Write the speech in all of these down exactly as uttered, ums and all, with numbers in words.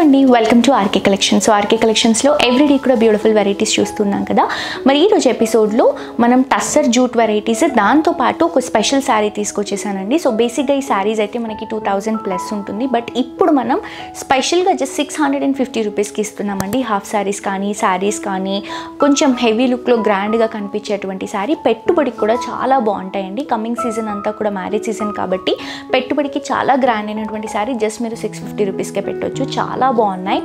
Hello अंडी welcome to RK collections. So RK collections लो everyday कुडा ब्यूटिफुल वेरैटीज़ चूस्तुन्नाम कदा। मरी रोज एपिसोड लो मनम टस्सर जूट वेरैटीज़ दांतो पाटु ओक स्पेशल सारी तीसुकोचेसानंडी। सो बेसिकगा ई सारीज़ अयिते मनकी टू थाउज़ेंड प्लस उंटुंदी, बट इप्पुडु मनम स्पेशल गा just six hundred fifty rupees की इस्तुन्नामंडी। हाफ सारीस कानी सारीस कानी कोंचेम हेवी लुक लो ग्रांड गा कनिपिंचेटुवंटी सारी पेट्टुबडिकी कूडा चाला बागुंटायंडी। कमिंग सीजन अंता कूडा मैरिज सीजन काबट्टी पेट्टुबडिकी चाला ग्रांड अयिनटुवंटी सारी जस्ट मीरू सिक्स फिफ्टी रूपीस के पेट्टोच्चु। చాలా బాగున్నాయి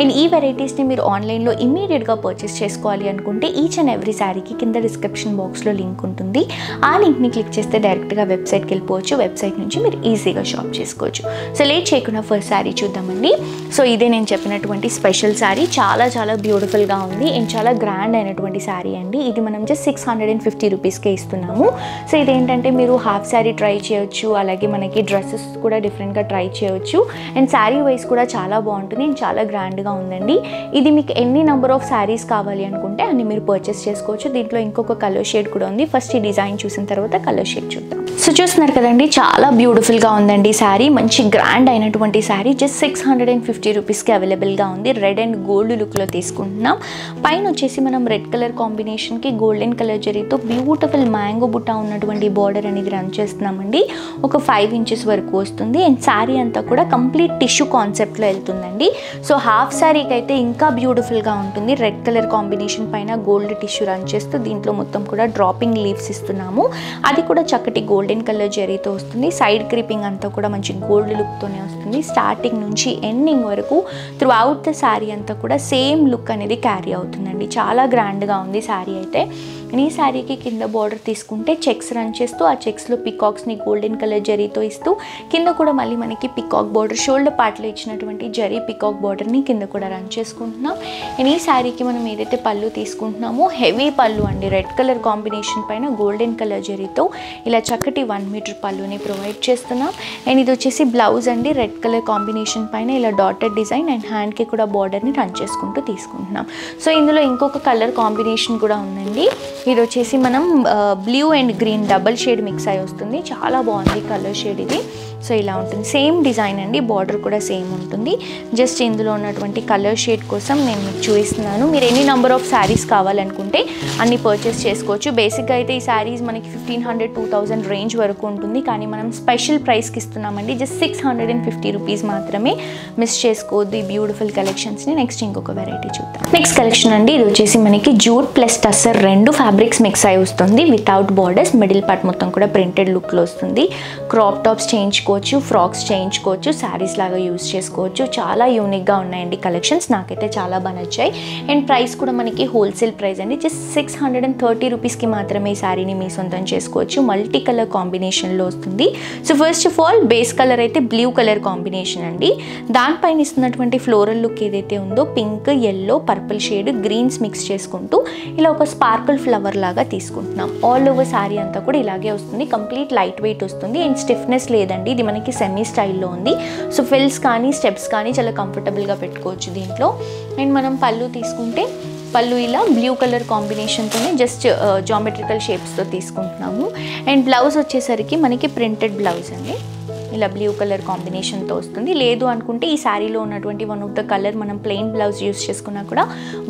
అండ్ ఈ వెరైటీస్ ని మీరు ఆన్లైన్ లో ఇమిడియట్ గా పర్చేస్ చేసుకోవాలి అనుకుంటే ఈచ్ అండ్ ఎవ్రీ సారీకి కింద డిస్క్రిప్షన్ బాక్స్ లో లింక్ ఉంటుంది, ఆ లింక్ ని క్లిక్ చేస్తే డైరెక్ట్ గా వెబ్సైట్ కి వెళ్ళిపోవచ్చు। వెబ్సైట్ నుంచి మీరు ఈజీగా షాప్ చేసుకోవచ్చు। సో లేట్ చేయకుండా ఫస్ట్ సారీ చూద్దామండి। సో ఇదే నేను చెప్పినటువంటి స్పెషల్ సారీ, చాలా చాలా బ్యూటిఫుల్ గా ఉంది అండ్ చాలా గ్రాండ్ అయినటువంటి సారీ అండి। ఇది మనం just six hundred and fifty rupees కే ఇస్తున్నాము। సో ఇదేంటంటే మీరు హాఫ్ సారీ ట్రై చేయొచ్చు, అలాగే మనకి డ్రెస్సెస్ కూడా డిఫరెంట్ గా ట్రై చేయొచ్చు అండ్ సారీ వైస్ కూడా చాలా బాగుంటుంది, చాలా గ్రాండ్ గా ఉందండి। ఇది మీకు ఎన్ని నంబర్ ఆఫ్ సారీస్ కావాలి అనుకుంటే అన్ని మీరు పర్చేస్ చేసుకోవచ్చు। దీంట్లో ఇంకొక కలర్ షేడ్ కూడా ఉంది, ఫస్ట్ ఈ డిజైన్ చూసిన తర్వాత కలర్ షేడ్ చూద్దాం। సో చూస్తున్నారు కదండి, చాలా బ్యూటిఫుల్ గా ఉందండి సారీ, మంచి గ్రాండ్ అయినటువంటి sari. Just six hundred and fifty rupees కి అవైలబుల్ గా ఉంది। రెడ్ అండ్ గోల్డ్ లుక్ లో తీసుకుంటున్నాం। పైన వచ్చేసి మనం రెడ్ కలర్ కాంబినేషన్ కి గోల్డెన్ కలర్ జరీతో బ్యూటిఫుల్ మ్యాంగో బుట్ట ఉన్నటువంటి బార్డర్ అనేది రన్ చేస్తున్నామండి। ఒక ఫైవ్ ఇంచెస్ వరకు వస్తుంది అండ్ సారీ అంతా కూడా కంప్లీట్ టిష్యూ కాన్సెప్ట్ లో వెళ్తుందండి। సో హాఫ్ సారీకి అయితే ఇంకా బ్యూటిఫుల్ గా ఉంటుంది। రెడ్ కలర్ కాంబినేషన్ పైన గోల్డ్ టిష్యూ రన్ చేస్తూ దీంట్లో మొత్తం కూడా డ్రాపింగ్ లీవ్స్ ఇస్తున్నాము, అది కూడా చక్కటి గోల్డ్ గ్రీన్ కలర్ జరీతో వస్తుంది। సైడ్ క్రీపింగ్ అంతా కూడా మంచి గోల్డ్ లుక్తోనే వస్తుంది। స్టార్టింగ్ నుంచి ఎండింగ్ వరకు త్రూ అవుట్ ద శారీ అంతా కూడా సేమ్ లుక్ అనేది క్యారీ అవుతుందండి। చాలా గ్రాండ్గా ఉంది శారీ అయితే। ఈ శారీకి కింద బార్డర్ తీసుకుంటే చెక్స్ రన్ చేస్తూ ఆ చెక్స్లో పికాక్స్ని గోల్డెన్ కలర్ జరీతో ఇస్తూ కింద కూడా మళ్ళీ మనకి పికాక్ బార్డర్ షోల్డర్ పార్ట్లో ఇచ్చినటువంటి జరీ పికాక్ బార్డర్ని కింద కూడా రన్ చేసుకుంటున్నాం। అండ్ ఈ శారీకి మనం ఏదైతే పళ్ళు తీసుకుంటున్నామో హెవీ పళ్ళు అండి, రెడ్ కలర్ కాంబినేషన్ పైన గోల్డెన్ కలర్ జరీతో ఇలా చక్కటి వన్ మీటర్ పళ్ళుని ప్రొవైడ్ చేస్తున్నాం। అండ్ ఇది వచ్చేసి బ్లౌజ్ అండి, రెడ్ కలర్ కాంబినేషన్ పైన ఇలా డాటెడ్ డిజైన్ అండ్ హ్యాండ్కి కూడా బార్డర్ని రన్ చేసుకుంటూ తీసుకుంటున్నాం। సో ఇందులో ఇంకొక కలర్ కాంబినేషన్ కూడా ఉందండి, ఇది వచ్చేసి మనం blue and green double shade mix అయి వస్తుంది। చాలా బాగుంది కలర్ షేడ్ ఇది। సో ఇలా ఉంటుంది, సేమ్ డిజైన్ అండి, బార్డర్ కూడా సేమ్ ఉంటుంది। జస్ట్ ఇందులో ఉన్నటువంటి కలర్ షేడ్ కోసం నేను మీకు చూపిస్తున్నాను। మీరు ఎన్ని నెంబర్ ఆఫ్ శారీస్ కావాలనుకుంటే అన్ని పర్చేస్ చేసుకోవచ్చు। బేసిక్గా అయితే ఈ శారీస్ మనకి fifteen hundred two thousand range వరకు ఉంటుంది, కానీ మనం స్పెషల్ ప్రైస్కి ఇస్తున్నామండి just six hundred and fifty rupees మాత్రమే। మిస్ చేసుకోవద్దు ఈ బ్యూటిఫుల్ కలెక్షన్స్ని। నెక్స్ట్ ఇంకొక వెరైటీ చూద్దాం। నెక్స్ట్ కలెక్షన్ అండి, ఇది వచ్చేసి మనకి జూట్ ప్లస్ టస్సర్ రెండు ఫ్యాబ్రిక్స్ మిక్స్ అయి వస్తుంది వితౌట్ బార్డర్స్। మిడిల్ పార్ట్ మొత్తం కూడా ప్రింటెడ్ లుక్లో వస్తుంది। క్రాప్ టాప్స్ చేంజ్ ఫ్రాక్స్ చేయించుకోవచ్చు, శారీస్ లాగా యూజ్ చేసుకోవచ్చు। చాలా యూనిక్గా ఉన్నాయండి కలెక్షన్స్, నాకైతే చాలా బాగా నచ్చాయి। అండ్ ప్రైస్ కూడా మనకి హోల్సేల్ ప్రైస్ అండి, just six hundred and thirty రూపీస్కి మాత్రమే ఈ శారీని మీ సొంతం చేసుకోవచ్చు। మల్టీ కలర్ కాంబినేషన్లో వస్తుంది। So first of all base colour అయితే బ్లూ కలర్ కాంబినేషన్ అండి, దానిపైన ఇస్తున్నటువంటి ఫ్లోరల్ లుక్ ఏదైతే ఉందో pink yellow purple shade greens mix చేసుకుంటూ ఇలా ఒక స్పార్కిల్ ఫ్లవర్ లాగా తీసుకుంటున్నాం। ఆల్ ఓవర్ శారీ అంతా కూడా ఇలాగే వస్తుంది, కంప్లీట్ లైట్ వెయిట్ వస్తుంది అండ్ స్టిఫ్నెస్ లేదండి। ఇది మనకి సెమీ స్టైల్లో ఉంది। సో ఫిల్స్ కానీ స్టెప్స్ కానీ చాలా కంఫర్టబుల్గా పెట్టుకోవచ్చు దీంట్లో। అండ్ మనం పళ్ళు తీసుకుంటే పళ్ళు ఇలా బ్లూ కలర్ కాంబినేషన్తోనే జస్ట్ జామెట్రికల్ షేప్స్తో తీసుకుంటున్నాము। అండ్ బ్లౌజ్ వచ్చేసరికి మనకి ప్రింటెడ్ బ్లౌజ్ అండి, ఇలా బ్లూ కలర్ కాంబినేషన్తో వస్తుంది। లేదు అనుకుంటే ఈ శారీలో ఉన్నటువంటి వన్ ఆఫ్ ద కలర్ మనం ప్లెయిన్ బ్లౌజ్ యూస్ చేసుకున్నా కూడా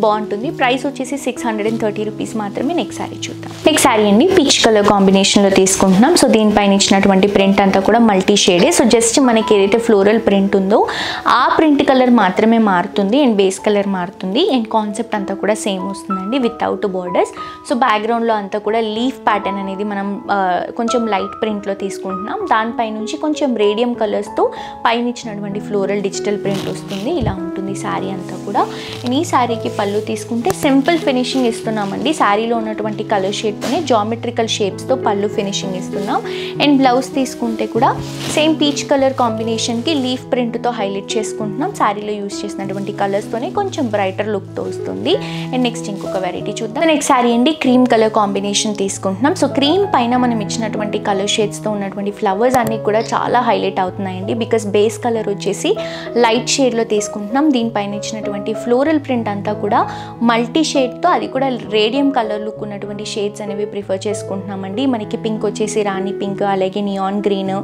బాగుంటుంది। ప్రైస్ వచ్చేసి six hundred and thirty rupees మాత్రమే। నెక్స్ట్ శారీ చూద్దాం। నెక్స్ట్ శారీ అండి పీచ్ కలర్ కాంబినేషన్లో తీసుకుంటున్నాం। సో దీనిపైన ఇచ్చినటువంటి ప్రింట్ అంతా కూడా మల్టీ షేడే। సో జస్ట్ మనకి ఏదైతే ఫ్లోరల్ ప్రింట్ ఉందో ఆ ప్రింట్ కలర్ మాత్రమే మారుతుంది అండ్ బేస్ కలర్ మారుతుంది అండ్ కాన్సెప్ట్ అంతా కూడా సేమ్ వస్తుందండి వితౌట్ బార్డర్స్। సో బ్యాక్గ్రౌండ్లో అంతా కూడా లీఫ్ ప్యాటర్న్ అనేది మనం కొంచెం లైట్ ప్రింట్లో తీసుకుంటున్నాం, దానిపై నుంచి కొంచెం రేడియం కలర్స్తో పైన ఇచ్చినటువంటి ఫ్లోరల్ డిజిటల్ ప్రింట్ వస్తుంది। ఇలా ఉంటుంది శారీ అంతా కూడా। అండ్ ఈ శారీకి పళ్ళు తీసుకుంటే సింపుల్ ఫినిషింగ్ ఇస్తున్నామండి, శారీలో ఉన్నటువంటి కలర్ షేడ్తోనే జామెట్రికల్ షేప్స్తో పళ్ళు ఫినిషింగ్ ఇస్తున్నాం। అండ్ బ్లౌజ్ తీసుకుంటే కూడా సేమ్ పీచ్ కలర్ కాంబినేషన్కి లీఫ్ ప్రింట్తో హైలైట్ చేసుకుంటున్నాం, శారీలో యూస్ చేసినటువంటి కలర్స్తోనే కొంచెం బ్రైటర్ లుక్తో వస్తుంది। అండ్ నెక్స్ట్ ఇంకొక వెరైటీ చూద్దాం। నెక్స్ట్ శారీ అండి క్రీమ్ కలర్ కాంబినేషన్ తీసుకుంటున్నాం। సో క్రీమ్ పైన మనం ఇచ్చినటువంటి కలర్ షేడ్స్తో ఉన్నటువంటి ఫ్లవర్స్ అన్నీ కూడా చాలా చాలా హైలైట్ అవుతున్నాయండి. బికాజ్ బేస్ కలర్ వచ్చేసి లైట్ షేడ్ లో తీసుకుంటున్నాం. దీనిపైన ఇచ్చినటువంటి ఫ్లోరల్ ప్రింట్ అంతా కూడా మల్టీ షేడ్ తో, అది కూడా రేడియం కలర్ లుక్ ఉన్నటువంటి షేడ్స్ అనేవి ప్రిఫర్ చేసుకుంటున్నామండి. మనకి పింక్ వచ్చేసి రాణి పింక్, అలాగే neon green,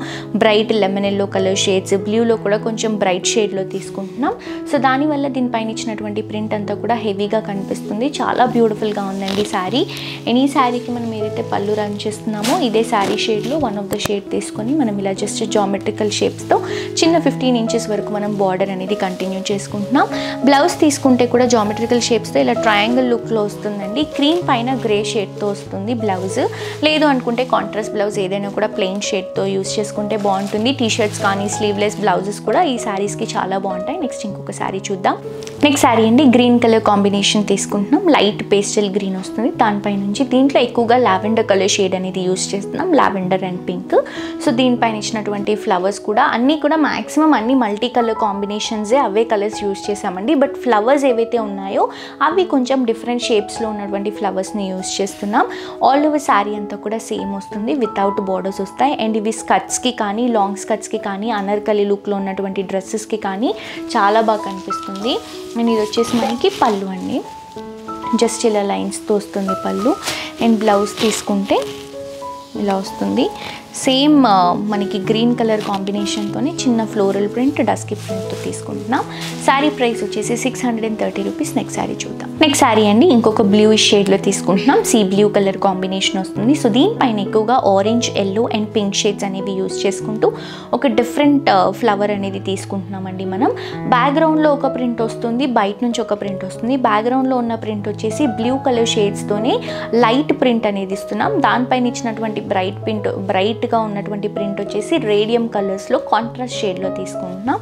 bright lemon yellow colour shades, బ్లూలో కూడా కొంచెం బ్రైట్ షేడ్లో తీసుకుంటున్నాం. సో దానివల్ల దీనిపైన ఇచ్చినటువంటి ప్రింట్ అంతా కూడా హెవీగా కనిపిస్తుంది. చాలా బ్యూటిఫుల్గా ఉందండి శారీ. అండ్ ఈ శారీకి మనం ఏదైతే పళ్ళు రన్ చేస్తున్నామో ఇదే శారీ షేడ్లో వన్ ఆఫ్ ద షేడ్ తీసుకొని మనం ఇలా జస్ట్ జామెట్రికల్ షేప్స్తో చిన్న ఫిఫ్టీన్ ఇంచెస్ వరకు మనం బార్డర్ అనేది కంటిన్యూ చేసుకుంటున్నాం. బ్లౌజ్ తీసుకుంటే కూడా జామెట్రికల్ షేప్స్తో ఇలా ట్రయాంగిల్ లుక్లో వస్తుందండి. క్రీమ్ పైన గ్రే షేడ్తో వస్తుంది బ్లౌజ్. లేదు అనుకుంటే కాంట్రాస్ట్ బ్లౌజ్ ఏదైనా కూడా ప్లెయిన్ షేడ్తో యూస్ చేసుకుంటే బాగుంటుంది. టీ షర్ట్స్ కానీ స్లీవ్లెస్ బ్లౌజెస్ కూడా ఈ శారీస్కి చాలా బాగుంటాయి. నెక్స్ట్ ఇంకొక శారీ చూద్దాం. నెక్స్ట్ శారీ అండి గ్రీన్ కలర్ కాంబినేషన్ తీసుకుంటున్నాం. లైట్ పేస్టల్ గ్రీన్ వస్తుంది. దానిపై నుంచి దీంట్లో ఎక్కువగా లావెండర్ కలర్ షేడ్ అనేది యూస్ చేస్తున్నాం, లావెండర్ అండ్ పింక్. సో దీనిపైన ఇచ్చినటువంటి ఫ్లవర్స్ కూడా అన్నీ కూడా మ్యాక్సిమం అన్ని మల్టీ కలర్ కాంబినేషన్సే, అవే కలర్స్ యూస్ చేసామండి. బట్ ఫ్లవర్స్ ఏవైతే ఉన్నాయో అవి కొంచెం డిఫరెంట్ షేప్స్లో ఉన్నటువంటి ఫ్లవర్స్ని యూస్ చేస్తున్నాం. ఆల్ ఓవర్ శారీ అంతా కూడా సేమ్ వస్తుంది, వితౌట్ బార్డర్స్ వస్తాయి. అండ్ ఇవి స్కర్ట్స్కి కానీ, లాంగ్ స్కర్ట్స్కి కానీ, అనర్కలి లుక్లో ఉన్నటువంటి డ్రెస్సెస్కి కానీ చాలా బాగా కనిపిస్తుంది. అండ్ ఇది వచ్చేసి మనకి పళ్ళు అండి, జస్ట్ ఇలా లైన్స్తో వస్తుంది పళ్ళు. అండ్ బ్లౌజ్ తీసుకుంటే ఇలా వస్తుంది. సేమ్ మనకి గ్రీన్ కలర్ కాంబినేషన్తోనే చిన్న ఫ్లోరల్ ప్రింట్, డస్కీ ప్రింట్తో తీసుకుంటున్నాం. శారీ ప్రైస్ వచ్చేసి six hundred and thirty rupees. Next sari చూద్దాం. నెక్స్ట్ శారీ అండి ఇంకొక బ్లూ షేడ్లో తీసుకుంటున్నాం. సీ బ్లూ కలర్ కాంబినేషన్ వస్తుంది. సో దీనిపైన ఎక్కువగా orange, yellow and pink shades అనేవి యూస్ చేసుకుంటూ ఒక డిఫరెంట్ ఫ్లవర్ అనేది తీసుకుంటున్నామండి మనం. బ్యాక్గ్రౌండ్లో ఒక ప్రింట్ వస్తుంది, బయట నుంచి ఒక ప్రింట్ వస్తుంది. బ్యాక్గ్రౌండ్లో ఉన్న ప్రింట్ వచ్చేసి బ్లూ కలర్ షేడ్స్తోనే లైట్ ప్రింట్ అనేది ఇస్తున్నాం. దానిపైన ఇచ్చినటువంటి బ్రైట్ ప్రింట్, బ్రైట్ ఉన్నటువంటి ప్రింట్ వచ్చేసి రేడియం కలర్స్లో కాంట్రాస్ట్ షేడ్లో తీసుకుంటున్నాం.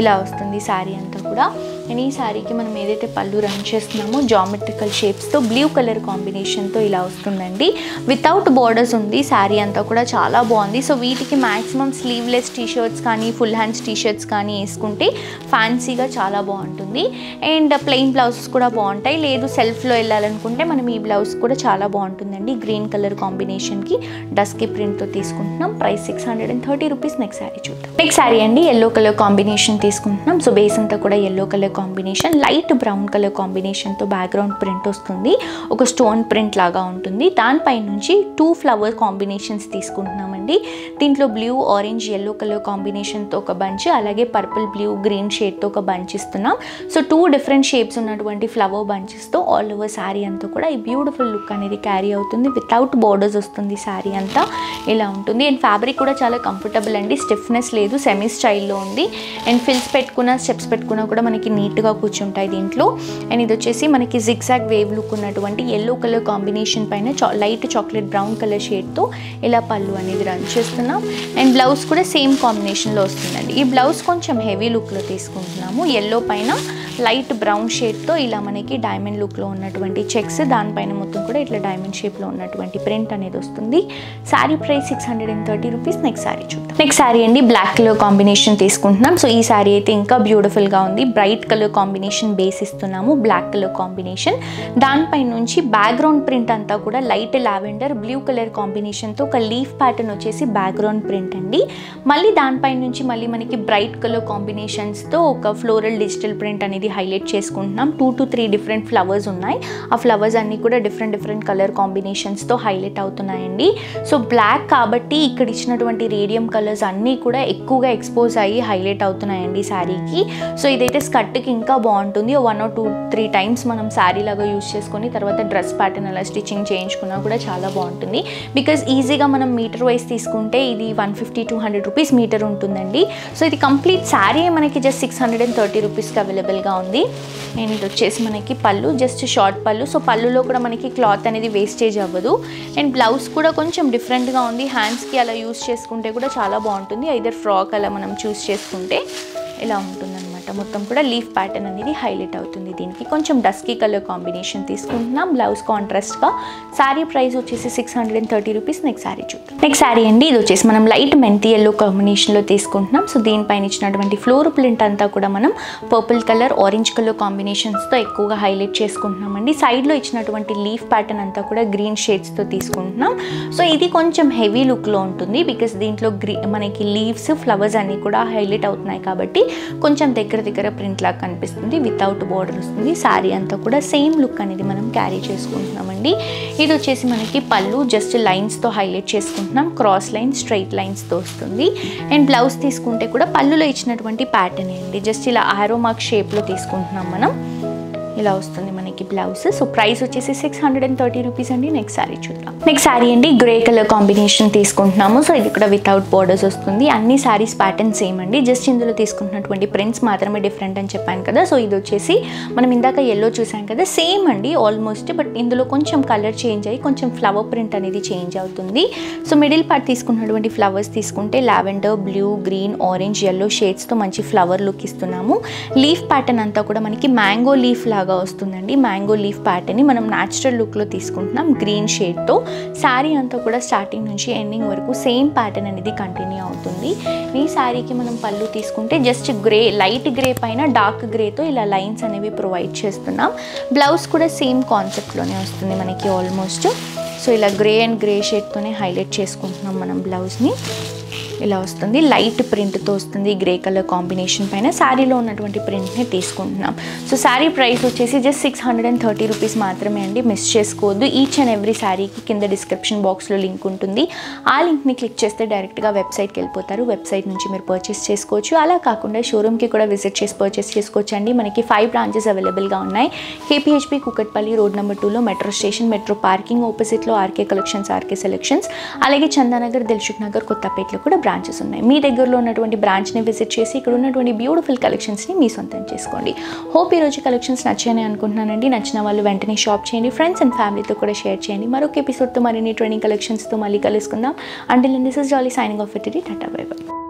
ఇలా వస్తుంది శారీ అంతా కూడా. అండ్ ఈ శారీకి మనం ఏదైతే పళ్ళు రన్ చేస్తున్నామో జామెట్రికల్ షేప్స్తో బ్లూ కలర్ కాంబినేషన్తో ఇలా వస్తుందండి. వితౌట్ బార్డర్స్ ఉంది శారీ అంతా కూడా, చాలా బాగుంది. సో వీటికి మ్యాక్సిమం స్లీవ్లెస్ టీ షర్ట్స్ కానీ, ఫుల్ హ్యాండ్స్ టీ షర్ట్స్ కానీ వేసుకుంటే ఫ్యాన్సీగా చాలా బాగుంటుంది. అండ్ ప్లెయిన్ బ్లౌజెస్ కూడా బాగుంటాయి. లేదు సెల్ఫ్లో వెళ్ళాలనుకుంటే మనం ఈ బ్లౌజ్ కూడా చాలా బాగుంటుందండి. గ్రీన్ కలర్ కాంబినేషన్కి డస్కీ ప్రింట్తో తీసుకుంటున్నాం. Price six hundred and thirty rupees. Next sari చూద్దాం. నెక్స్ట్ శారీ అండి ఎల్లో కలర్ కాంబినేషన్ తీసుకుంటున్నాం. సో బేస్ అంతా కూడా yellow colour combination, light brown colour కాంబినేషన్తో బ్యాక్గ్రౌండ్ ప్రింట్ వస్తుంది. ఒక స్టోన్ ప్రింట్ లాగా ఉంటుంది. దానిపై నుంచి టూ ఫ్లవర్ కాంబినేషన్స్ తీసుకుంటున్నామండి. దీంట్లో బ్లూ, ఆరెంజ్, ఎల్లో కలర్ కాంబినేషన్తో ఒక బంచ్, అలాగే పర్పుల్, బ్లూ, గ్రీన్ షేడ్తో ఒక బంచ్ ఇస్తున్నాం. సో టూ డిఫరెంట్ షేప్స్ ఉన్నటువంటి ఫ్లవర్ బంచెస్తో ఆల్ ఓవర్ శారీ అంతా కూడా ఈ బ్యూటిఫుల్ లుక్ అనేది క్యారీ అవుతుంది. వితౌట్ బార్డర్స్ వస్తుంది శారీ అంతా, ఇలా ఉంటుంది. అండ్ ఫ్యాబ్రిక్ కూడా చాలా కంఫర్టబుల్ అండి, స్టిఫ్నెస్ లేదు, సెమీ స్టైల్లో ఉంది. అండ్ ఫిల్స్ పెట్టుకున్న, స్టెప్స్ పెట్టుకున్నా కూడా మనకి నీట్గా కూర్చుంటాయి దీంట్లో. అండ్ ఇది వచ్చేసి మనకి జిగ్జాగ్ వేవ్ లుక్ ఉన్నటువంటి ఎల్లో కలర్ కాంబినేషన్ పైన చా లైట్ చాక్లెట్ బ్రౌన్ కలర్ షేడ్తో ఇలా పళ్ళు అనేది రన్ చేస్తున్నాం. అండ్ బ్లౌజ్ కూడా సేమ్ కాంబినేషన్లో వస్తుందండి. ఈ బ్లౌజ్ కొంచెం హెవీ లుక్లో తీసుకుంటున్నాము. ఎల్లో పైన లైట్ బ్రౌన్ షేడ్తో ఇలా మనకి డైమండ్ లుక్లో ఉన్నటువంటి చెక్స్, దానిపైన మొత్తం కూడా ఇట్లా డైమండ్ షేప్లో ఉన్నటువంటి ప్రింట్ అనేది వస్తుంది. Sari price six hundred and thirty rupees. Next sari చూద్దాం. నెక్స్ట్ శారీ అండి బ్లాక్ కలర్ కాంబినేషన్ తీసుకుంటున్నాం. సో ఈ శారీ అయితే ఇంకా బ్యూటిఫుల్గా ఉంది. బ్రైట్ కలర్ కాంబినేషన్ బేస్ ఇస్తున్నాము, బ్లాక్ కలర్ కాంబినేషన్. దానిపై నుంచి బ్యాక్గ్రౌండ్ ప్రింట్ అంతా కూడా లైట్ లావెండర్, బ్లూ కలర్ కాంబినేషన్తో ఒక లీఫ్ ప్యాటర్న్ వచ్చేసి బ్యాక్గ్రౌండ్ ప్రింట్ అండి. మళ్ళీ దానిపై నుంచి మళ్ళీ మనకి బ్రైట్ కలర్ కాంబినేషన్స్తో ఒక ఫ్లోరల్ డిజిటల్ ప్రింట్ అనేది హైలైట్ చేసుకుంటున్నాం. Two to three different flowers ఉన్నాయి. ఆ ఫ్లవర్స్ అన్నీ కూడా డిఫరెంట్ డిఫరెంట్ కలర్ కాంబినేషన్స్తో హైలైట్ అవుతున్నాయండి. సో బ్లాక్ కాబట్టి ఇక్కడ ఇచ్చినటువంటి రేడియం కలర్స్ అన్నీ కూడా ఎక్కువగా ఎక్స్పోజ్ అయ్యి హైలైట్ అవుతున్నాయండి శారీకి. సో ఇదైతే స్కర్ట్ ఇంకా బాగుంటుంది. One or two three times మనం శారీ లాగా యూస్ చేసుకొని తర్వాత డ్రెస్ ప్యాటర్న్ అలా స్టిచ్చింగ్ చేయించుకున్నా కూడా చాలా బాగుంటుంది. బికాజ్ ఈజీగా మనం మీటర్ వైజ్ తీసుకుంటే ఇది one fifty two hundred rupees metre ఉంటుందండి. సో ఇది కంప్లీట్ శారీ మనకి just six hundred and thirty రూపీస్కి అవైలబుల్గా ఉంది. అండ్ ఇది వచ్చేసి మనకి పళ్ళు, జస్ట్ షార్ట్ పళ్ళు. సో పళ్ళులో కూడా మనకి క్లాత్ అనేది వేస్టేజ్ అవ్వదు. అండ్ బ్లౌజ్ కూడా కొంచెం డిఫరెంట్గా ఉంది. హ్యాండ్స్కి అలా యూస్ చేసుకుంటే కూడా చాలా బాగుంటుంది. ఐదర్ ఫ్రాక్ అలా మనం చూస్ చేసుకుంటే ఇలా ఉంటుందన్నమాట मोत्तम लीफ पैटर्न अनेदी हाईलाइट अवुतुंदी। दीनिकी कोंचेम डस्की कलर कांबिनेशन तीसुकुंटुन्नाम। ब्लाउज कांट्रास्ट गा सारी प्राइस वच्चेसी six hundred thirty rupees. Next sari चूद्दाम। नेक्स्ट सारी अंडी इदि वच्चेसी मनम लाइट मेंटी येलो कांबिनेशन लो तीसुकुंटुन्नाम। सो दीनिपैन इच्चिनटुवंटी फ्लोर प्रिंट अंता कूडा मनम purple colour orange colour combinations तो एक्कुवगा हाईलाइट चेसुकुंटुन्नाम अंडी। साइड लो इच्चिनटुवंटी लीफ पैटर्न अंता कूडा ग्रीन शेड्स तो तीसुकुंटुन्नाम। सो इदी कोंचेम heavy look low उंटुंदी because दींट्लो Mann Ki leaves flowers अन्नी कूडा हाईलाइट अवुतुन्नायि काबट्टी కొంచెం దగ్గర దగ్గర ప్రింట్ లా కనిపిస్తుంది। వితౌట్ బోర్డర్ వస్తుంది। సారీ అంతా కూడా సేమ్ లుక్ అనేది మనం క్యారీ చేసుకుంటున్నామండి। ఇది వచ్చేసి మనకి పల్లు జస్ట్ లైన్స్ తో హైలైట్ చేసుకుంటున్నాం। క్రాస్ లైన్ స్ట్రెయిట్ లైన్స్ తో వస్తుంది। అండ్ బ్లౌజ్ తీసుకుంటే కూడా పల్లులో ఇచ్చినటువంటి ప్యాటర్న్ అండి జస్ట్ ఇలా ఆరో మార్క్ షేప్ లో తీసుకుంటున్నాం మనం। ఇలా వస్తుంది మనకి బ్లౌజ్। సో ప్రైస్ వచ్చేసి సిక్స్ హండ్రెడ్ థర్టీ రూపీస్ అండి। నెక్స్ట్ సారీ చూద్దాం। నెక్స్ట్ సారీ అండి గ్రే కలర్ కాంబినేషన్ తీసుకుంటున్నాము। సో ఇది కూడా వితౌట్ బోర్డర్స్ వస్తుంది। అన్ని సారీస్ ప్యాటర్న్స్ సేమ్ అండి, జస్ట్ ఇందులో తీసుకుంటున్నటువంటి ప్రింట్స్ మాత్రమే డిఫరెంట్ అని చెప్పాను కదా। సో ఇది వచ్చేసి మనం ఇందాక yellow చూసాం కదా, సేమ్ అండి ఆల్మోస్ట్, బట్ ఇందులో కొంచెం కలర్ చేంజ్ అయ్యి కొంచెం ఫ్లవర్ ప్రింట్ అనేది చేంజ్ అవుతుంది। సో మిడిల్ పార్ట్ తీసుకున్నటువంటి ఫ్లవర్స్ తీసుకుంటే lavender blue green orange yellow shades తో మంచి ఫ్లవర్ లుక్ ఇస్తున్నాము। లీఫ్ ప్యాటర్న్ అంతా కూడా మనకి మ్యాంగో లీఫ్ లా వస్తుందండి। మ్యాంగో లీఫ్ ప్యాటర్న్ ని మనం నేచురల్ లుక్ లో తీసుకుంటున్నాం గ్రీన్ షేడ్ తో। సారీ అంతా కూడా స్టార్టింగ్ నుంచి ఎండింగ్ వరకు సేమ్ ప్యాటర్న్ అనేది కంటిన్యూ అవుతుంది। ఈ సారీకి మనం పళ్ళు తీసుకుంటే జస్ట్ గ్రే లైట్ గ్రే పైన డార్క్ గ్రే తో ఇలా లైన్స్ అనేవి ప్రొవైడ్ చేస్తున్నాం। బ్లౌజ్ కూడా సేమ్ కాన్సెప్ట్ లోనే వస్తుంది మనకి ఆల్మోస్ట్। సో ఇలా గ్రే అండ్ గ్రే షేడ్ తోనే హైలైట్ చేసుకుంటున్నాం మనం బ్లౌజ్ ని। ఇలా వస్తుంది లైట్ ప్రింట్ తో వస్తుంది గ్రే కలర్ కాంబినేషన్ పైన సారీలో ఉన్నటువంటి ప్రింట్ ని తీసుకుంటున్నాం। సో సారీ ప్రైస్ వచ్చేసి just six hundred and thirty rupees మాత్రమే అండి। మిస్ చేసుకోవద్దు। ఈచ్ అండ్ ఎవ్రీ సారీకి కింద డిస్క్రిప్షన్ బాక్స్లో లింక్ ఉంటుంది, ఆ లింక్ ని క్లిక్ చేస్తే డైరెక్ట్గా వెబ్సైట్కి వెళ్ళిపోతారు। వెబ్సైట్ నుంచి మీరు పర్చేస్ చేసుకోవచ్చు, అలా కాకుండా షోరూమ్కి కూడా విజిట్ చేసి పర్చేస్ చేసుకోవచ్చు అండి। మనకి ఫైవ్ బ్రాంచెస్ అవైలబుల్గా ఉన్నాయి। కేపీహెచ్పీ కుకట్పల్లి రోడ్ నెంబర్ టూలో మెట్రో స్టేషన్ మెట్రో పార్కింగ్ ఆపోజిట్లో ఆర్కే కలెక్షన్స్ ఆర్కే సెలెక్షన్స్, అలాగే చందానగర్ దిల్షుక్నగర్ కొత్తపేటలో కూడా బ్రాంచెస్ ఉన్నాయి। మీ దగ్గరలో ఉన్నటువంటి బ్రాంచ్ని విజిట్ చేసి ఇక్కడ ఉన్నటువంటి బ్యూటిఫుల్ కలెక్షన్స్ని మీ సొంతం చేసుకోండి। హోప్ ఈరోజు కలెక్షన్స్ నచ్చాయని అనుకుంటున్నానండి। నచ్చిన వాళ్ళు వెంటనే షాప్ చేయండి, ఫ్రెండ్స్ అండ్ ఫ్యామిలీతో కూడా షేర్ చేయండి। మరొక ఎపిసోడ్తో మరిన్ని ట్రెండింగ్ కలెక్షన్స్తో మళ్ళీ కలుసుకుందాం। Until then this is jolly signing off for today. Tata bye by.